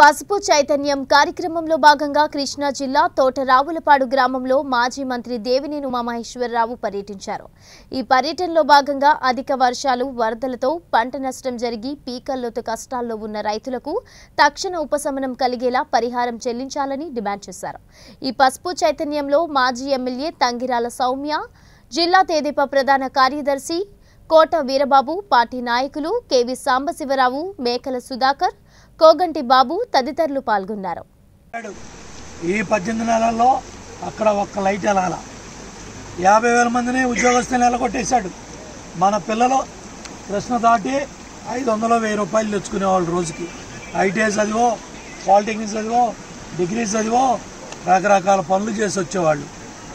పసుపు చైతన్యం కార్యక్రమంలో భాగంగా కృష్ణా జిల్లా తోటరావులపాడు గ్రామంలో మాజీ మంత్రి దేవినేని ఉమ మహేశ్వరరావు పర్యటించారు। ఈ పర్యటనలో భాగంగా అధిక వర్షాలు వరదలతో పంట నష్టం జరిగి పీకల్లోతు కష్టాల్లో ఉన్న రైతులకు తక్షణ ఉపశమనం కలిగేలా పరిహారం చెల్లించాలని డిమాండ్ చేశారు। ఈ పసుపు చైతన్యంలో మాజీ ఎమ్మెల్యే తంగిరాల సౌమ్య, జిల్లా తేదీప ప్రధాన కార్యదర్శి కోట వీరబాబు, పార్టీ నాయకులు కేవి సాంబశివరావు, మేకల సుధాకర్, కోగంటి బాబు తదితరులు పాల్గొన్నారు। ఈ 18 నెలల్లో అక్కడ ఒక్క లైట్ అలా 50,000 మందిని ఉద్యోగస్తులు ఎలగొట్టేశాడు। మన పిల్లలు కృష్ణ దాటి 500-1000 రూపాయలు తెచ్చుకునే వాళ్ళు రోజుకి। ఐటీఐ చదివో, పాలిటెక్నిక్స్ చదివో, డిగ్రీ చదివో రకరకాల పనులు చేసి వచ్చేవాళ్ళు।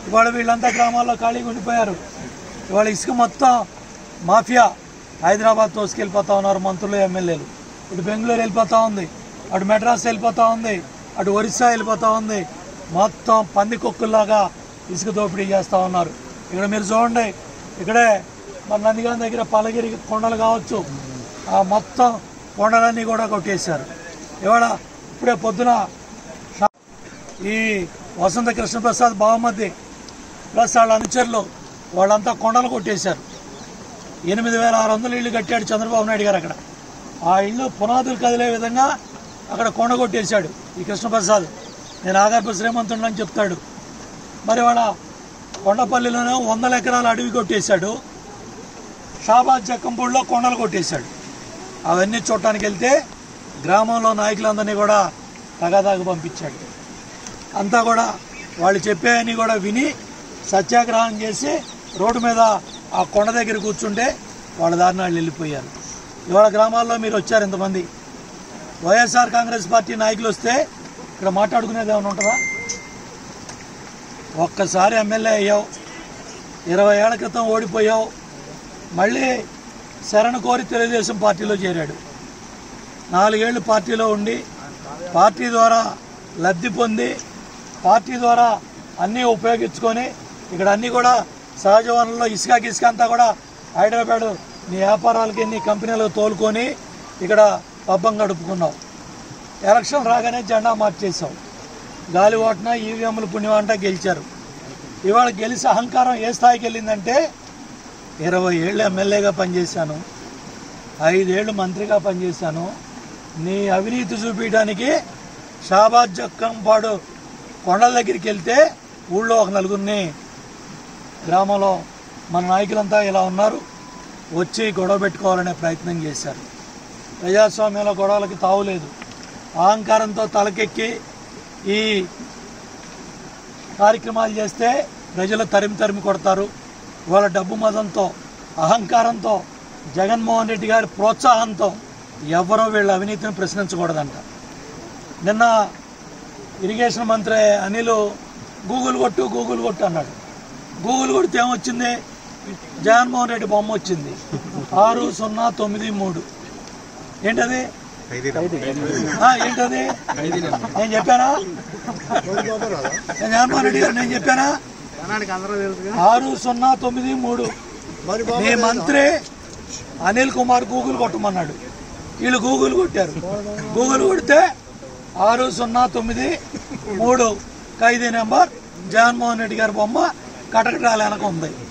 ఇవాళ వీళ్ళంతా గ్రామాల్లో ఖాళీగా ఉండిపోయారు। ఇవాళ ఇసుక మొత్తం మాఫియా హైదరాబాద్ తోసుకెళ్ళిపోతా ఉన్నారు మంత్రులు, ఎమ్మెల్యేలు। ఇటు బెంగళూరు వెళ్ళిపోతూ ఉంది, అటు మెడ్రాస్ వెళ్ళిపోతూ ఉంది, అటు ఒరిస్సా వెళ్ళిపోతూ ఉంది। మొత్తం పందికొక్కుల్లాగా ఇసుక దోపిడీ చేస్తూ ఉన్నారు। ఇక్కడ మీరు చూడండి, ఇక్కడే మన నందిగాం దగ్గర పలగిరి కొండలు కావచ్చు, ఆ మొత్తం కొండలన్నీ కూడా కొట్టేశారు। ఇవాళ ఇప్పుడే పొద్దున ఈ వసంత కృష్ణప్రసాద్ బావమధ్య ప్లస్ వాళ్ళ అనుచరులు వాళ్ళంతా కొండలు కొట్టేశారు। 8600 ఇళ్ళు కట్టాడు చంద్రబాబు నాయుడు గారు। అక్కడ ఆ ఇళ్ళు పునాదులు కదిలే విధంగా అక్కడ కొండ కొట్టేశాడు ఈ కృష్ణప్రసాద్। నేను ఆదాపు శ్రీమంతుడు అని చెప్తాడు, మరి వాళ్ళ కొండపల్లిలోనే 100 ఎకరాల అడవి కొట్టేశాడు। షాబాద్ జక్కంపూడిలో కొండలు కొట్టేశాడు। అవన్నీ చూడటానికి వెళ్తే గ్రామంలో నాయకులందరినీ కూడా తగాదాకు పంపించాడు। అంతా కూడా వాళ్ళు చెప్పేవన్నీ కూడా విని సత్యాగ్రహం చేసి రోడ్డు మీద ఆ కొండ దగ్గర కూర్చుంటే వాళ్ళ దారిని వాళ్ళు వెళ్ళిపోయారు। ఇవాళ గ్రామాల్లో మీరు వచ్చారు ఇంతమంది వైఎస్ఆర్ కాంగ్రెస్ పార్టీ నాయకులు వస్తే ఇక్కడ మాట్లాడుకునేది ఏమైనా ఉంటుందా? ఒక్కసారి ఎమ్మెల్యే అయ్యావు, 20 ఏళ్ల క్రితం ఓడిపోయావు, మళ్ళీ శరణు కోరి తెలుగుదేశం పార్టీలో చేరాడు। 4 ఏళ్ళు పార్టీలో ఉండి పార్టీ ద్వారా లబ్ధి పొంది పార్టీ ద్వారా అన్నీ ఉపయోగించుకొని ఇక్కడ అన్నీ కూడా సహజ వనరుల్లో ఇసుక అంతా కూడా హైదరాబాద్ నీ వ్యాపారాలకి నీ కంపెనీలకు తోలుకొని ఇక్కడ పబ్బం గడుపుకున్నావు। ఎలక్షన్ రాగానే జెండా మార్చేసావు, గాలి ఓటన ఈవీఎంలు పుణ్యమంట గెలిచారు। ఇవాళ గెలిచి అహంకారం ఏ స్థాయికి వెళ్ళిందంటే 20 ఏళ్ళు ఎమ్మెల్యేగా పనిచేశాను, 5 ఏళ్ళు మంత్రిగా పనిచేశాను, నీ అవినీతి చూపించడానికి షాబాద్ జక్కంపాడు కొండల దగ్గరికి వెళ్తే ఊళ్ళో ఒక 4 గ్రామంలో మన నాయకులంతా ఇలా ఉన్నారు, వచ్చి గొడవ పెట్టుకోవాలనే ప్రయత్నం చేశారు। ప్రజాస్వామ్యంలో గొడవలకి తావులేదు। అహంకారంతో తలకెక్కి ఈ కార్యక్రమాలు చేస్తే ప్రజలు తరిమి కొడతారు। వాళ్ళ డబ్బు మదంతో అహంకారంతో జగన్మోహన్ రెడ్డి గారి ప్రోత్సాహంతో ఎవరో వీళ్ళ అవినీతిని ప్రశ్నించకూడదంట। నిన్న ఇరిగేషన్ మంత్రి అనిల్ గూగుల్ కొట్టు అన్నాడు। గూగుల్ కొడితే ఏమొచ్చింది? జగన్మోహన్ రెడ్డి బొమ్మ వచ్చింది, 6093। ఏంటది? నేను జగన్మోహన్ రెడ్డి గారు చెప్పానా? 6093 మీ మంత్రి అనిల్ కుమార్ గూగుల్ కొట్టమన్నాడు, వీళ్ళు గూగుల్ కొట్టారు। గూగుల్ కొడితే 6093 ఖైదీ నెంబర్ జగన్మోహన్ రెడ్డి గారి బొమ్మ కటకటాల వెనక ఉంది।